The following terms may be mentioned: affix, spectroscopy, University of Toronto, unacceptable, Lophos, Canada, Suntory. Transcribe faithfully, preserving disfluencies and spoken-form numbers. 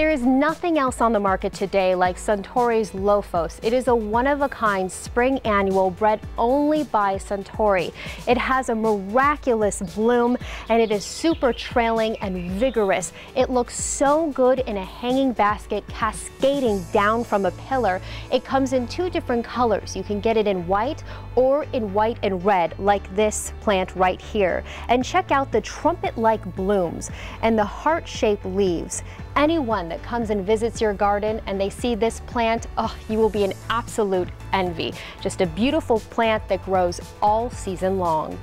There is nothing else on the market today like Suntory's Lophos. It is a one-of-a-kind spring annual bred only by Suntory. It has a miraculous bloom and it is super trailing and vigorous. It looks so good in a hanging basket cascading down from a pillar. It comes in two different colors. You can get it in white or in white and red like this plant right here. And check out the trumpet-like blooms and the heart-shaped leaves. Anyone that comes and visits your garden and they see this plant, oh, you will be in absolute envy. Just a beautiful plant that grows all season long.